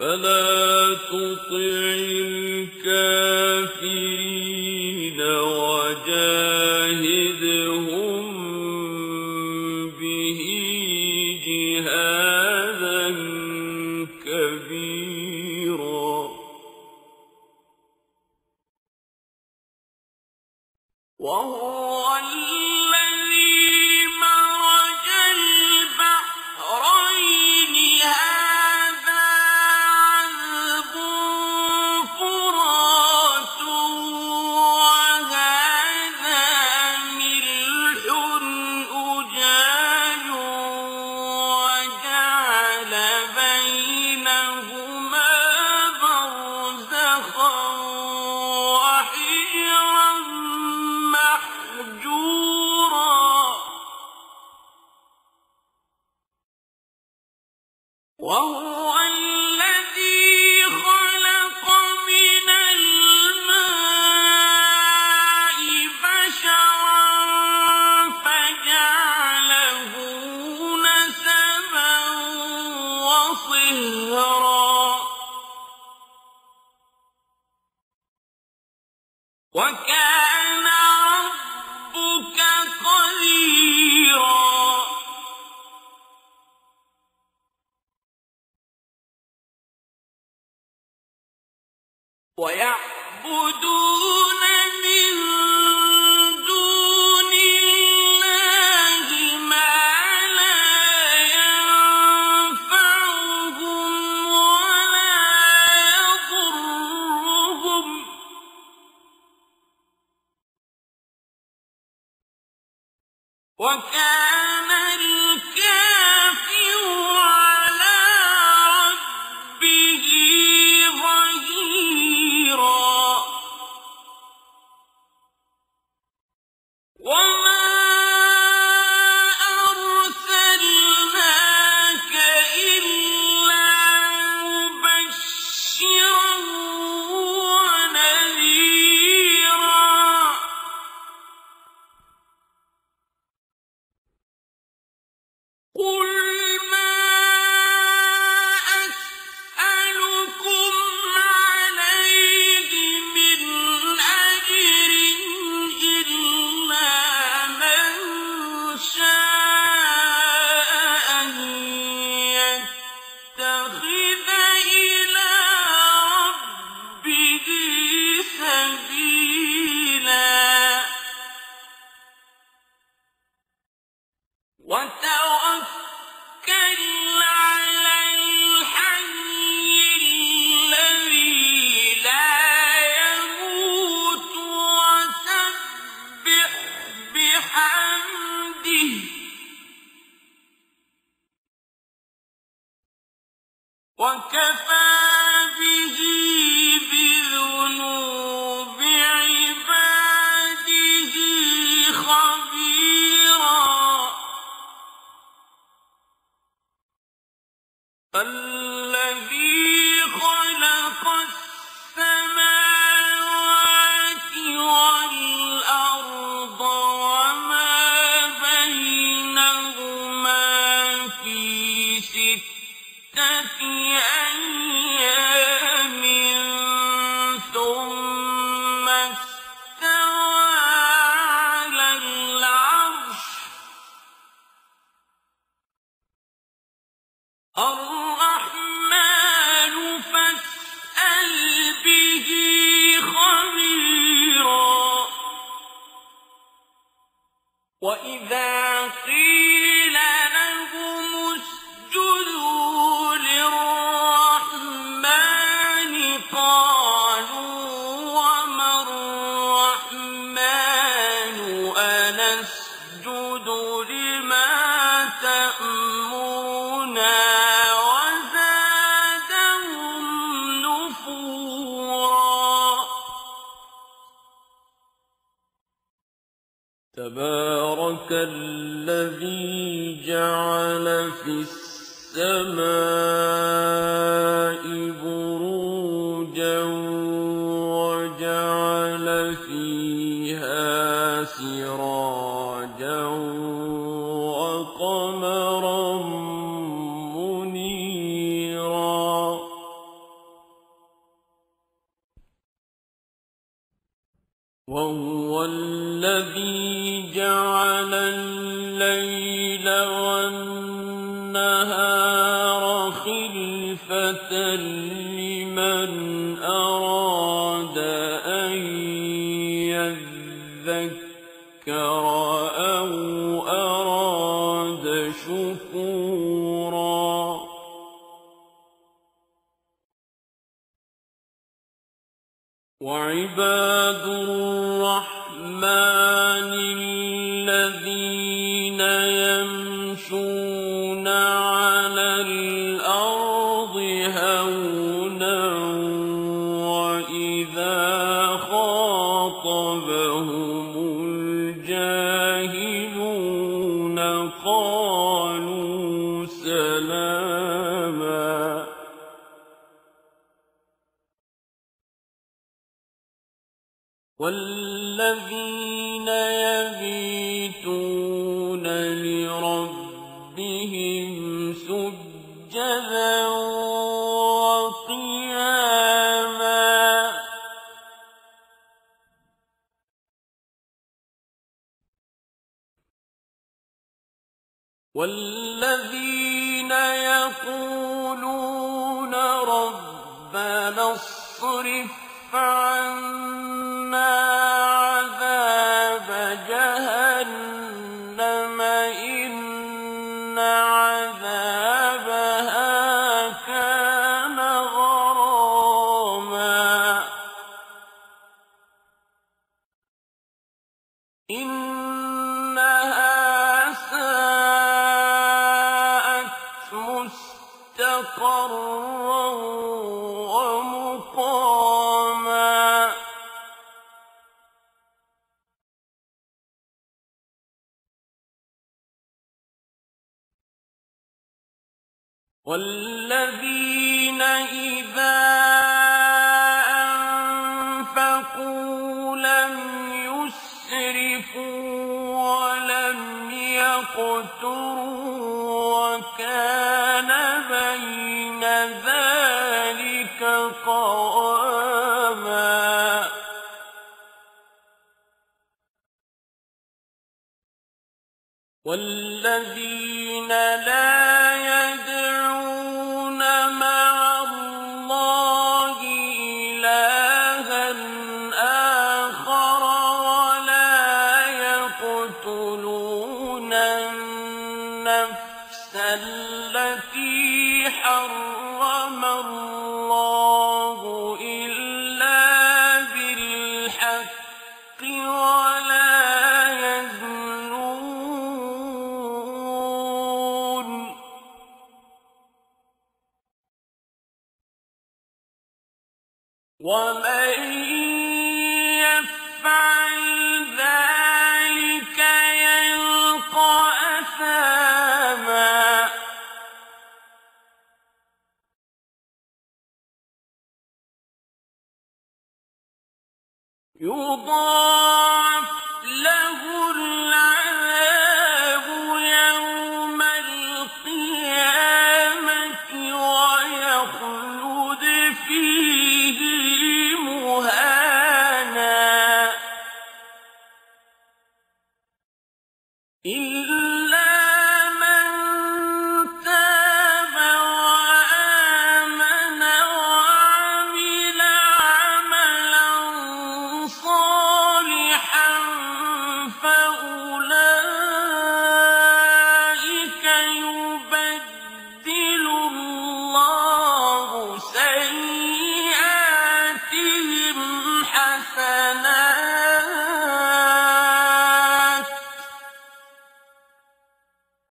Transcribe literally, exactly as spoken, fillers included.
فلا تطع الكافرين وجاهدهم به جهادا كبيرا. وهو وَكَانَ رَبُّكَ قَدِيرًا. وَيَعْبُدُونَ مِنْ وكان الكافر على ربه ظهيرا. وما أرسلناك إلا مبشرا ونذيرا. وتوكل على الحي الذي لا يموت وسبح بحمده وكفى به بذنوب عباده خبيرا. الذي خلق السماوات والأرض وما بينهما في ستة أيام ثم استوى على العرش. وإذا قيل لهم اسجدوا للرحمن قالوا وما الرحمن أنسجد لما تأمرنا وزادهم نفورا. تبارك الذي جعل في السماء بروجا وجعل فيها سراجا وقمرا منيرا. وهو الذي جعل الليل والنهار خلفة لمن أراد أن يذكر أو أراد شكورا. وعباد الرحمن الذين يمشون على الأرض هونا وإذا خاطبهم الجاهلون قالوا سلاما. والذين يبيتون لربهم سجدا وقياما. والذين يقولون ربنا اصرف عنا عذاب جهنم إن عذابها كان غراما. إنها ساءت مستقرا ومقاما. والذين إذا أنفقوا لم يسرفوا ولم يقتروا وكان بين ذلك قواما. والذين لا التي حرم الله إلا بالحق ولا يزنون. ومن يفعل ذلك يلقى أثاما. يُضَاعَفُ